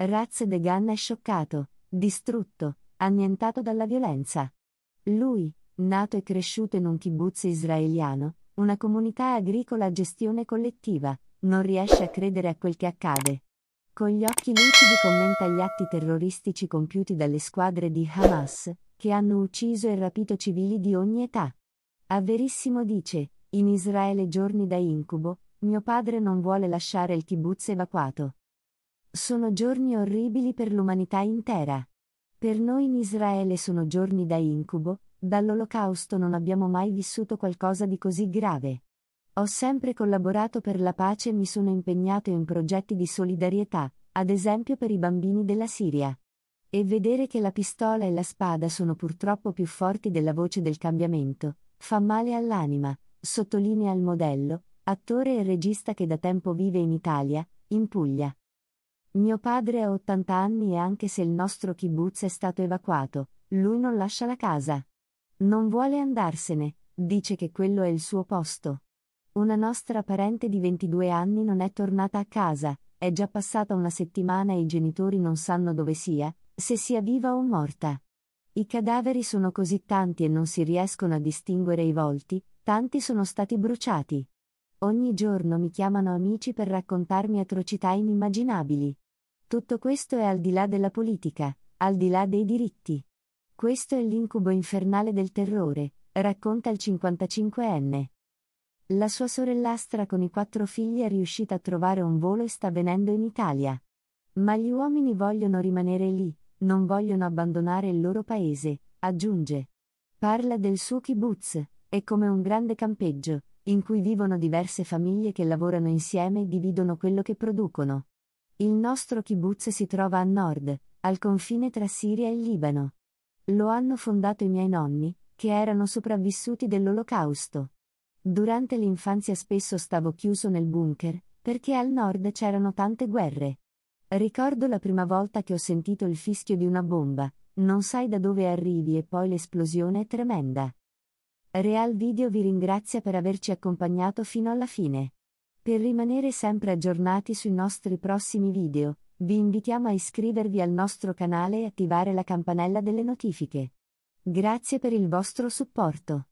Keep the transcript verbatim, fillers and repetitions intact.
Raz Degan è scioccato, distrutto, annientato dalla violenza. Lui, nato e cresciuto in un kibbutz israeliano, una comunità agricola a gestione collettiva, non riesce a credere a quel che accade. Con gli occhi lucidi commenta gli atti terroristici compiuti dalle squadre di Hamas, che hanno ucciso e rapito civili di ogni età. A Verissimo dice: in Israele giorni da incubo, mio padre non vuole lasciare il kibbutz evacuato. Sono giorni orribili per l'umanità intera. Per noi in Israele sono giorni da incubo, dall'Olocausto non abbiamo mai vissuto qualcosa di così grave. Ho sempre collaborato per la pace e mi sono impegnato in progetti di solidarietà, ad esempio per i bambini della Siria. E vedere che la pistola e la spada sono purtroppo più forti della voce del cambiamento, fa male all'anima, sottolinea il modello, attore e regista che da tempo vive in Italia, in Puglia. Mio padre ha ottanta anni e anche se il nostro kibbutz è stato evacuato, lui non lascia la casa. Non vuole andarsene, dice che quello è il suo posto. Una nostra parente di ventidue anni non è tornata a casa, è già passata una settimana e i genitori non sanno dove sia, se sia viva o morta. I cadaveri sono così tanti e non si riescono a distinguere i volti, tanti sono stati bruciati. Ogni giorno mi chiamano amici per raccontarmi atrocità inimmaginabili. Tutto questo è al di là della politica, al di là dei diritti. Questo è l'incubo infernale del terrore, racconta il cinquantacinquenne. La sua sorellastra con i quattro figli è riuscita a trovare un volo e sta venendo in Italia. Ma gli uomini vogliono rimanere lì, non vogliono abbandonare il loro paese, aggiunge. Parla del suo kibbutz, è come un grande campeggio, in cui vivono diverse famiglie che lavorano insieme e dividono quello che producono. Il nostro kibbutz si trova a nord, al confine tra Siria e Libano. Lo hanno fondato i miei nonni, che erano sopravvissuti dell'Olocausto. Durante l'infanzia spesso stavo chiuso nel bunker, perché al nord c'erano tante guerre. Ricordo la prima volta che ho sentito il fischio di una bomba, non sai da dove arrivi e poi l'esplosione è tremenda. Real Video vi ringrazia per averci accompagnato fino alla fine. Per rimanere sempre aggiornati sui nostri prossimi video, vi invitiamo a iscrivervi al nostro canale e attivare la campanella delle notifiche. Grazie per il vostro supporto.